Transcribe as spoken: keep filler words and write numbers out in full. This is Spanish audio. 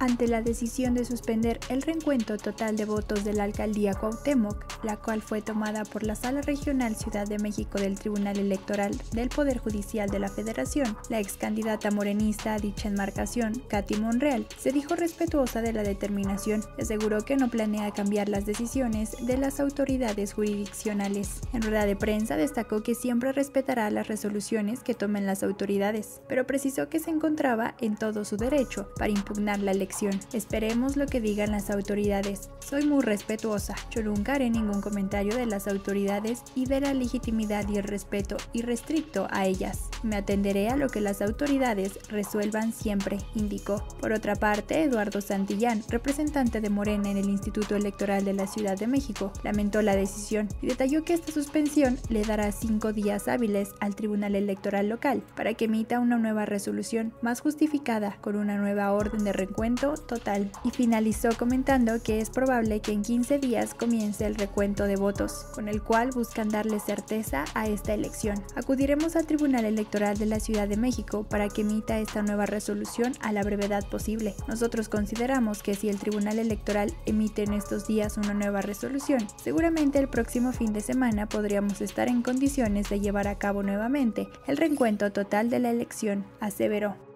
ante la decisión de suspender el recuento total de votos de la alcaldía Cuauhtémoc, la cual fue tomada por la Sala Regional Ciudad de México del Tribunal Electoral del Poder Judicial de la Federación, la excandidata morenista a dicha enmarcación, Caty Monreal, se dijo respetuosa de la determinación y aseguró que no planea cambiar las decisiones de las autoridades jurisdiccionales. En rueda de prensa destacó que siempre respetará las resoluciones que tomen las autoridades, pero precisó que se encontraba en todo su derecho para impugnar la elección. Esperemos lo que digan las autoridades. Soy muy respetuosa. Yo nunca haré ningún comentario de las autoridades y de la legitimidad y el respeto irrestricto a ellas. Me atenderé a lo que las autoridades resuelvan siempre, indicó. Por otra parte, Eduardo Santillán, representante de Morena en el Instituto Electoral de la Ciudad de México, lamentó la decisión y detalló que esta suspensión le dará cinco días hábiles al Tribunal Electoral local para que emita una nueva resolución más justificada con una nueva orden de recuento total, y finalizó comentando que es probable que en quince días comience el recuento de votos, con el cual buscan darle certeza a esta elección. Acudiremos al Tribunal Electoral de la Ciudad de México para que emita esta nueva resolución a la brevedad posible. Nosotros consideramos que si el Tribunal Electoral emite en estos días una nueva resolución, seguramente el próximo fin de semana podríamos estar en condiciones de llevar a cabo nuevamente el recuento total de la elección, aseveró.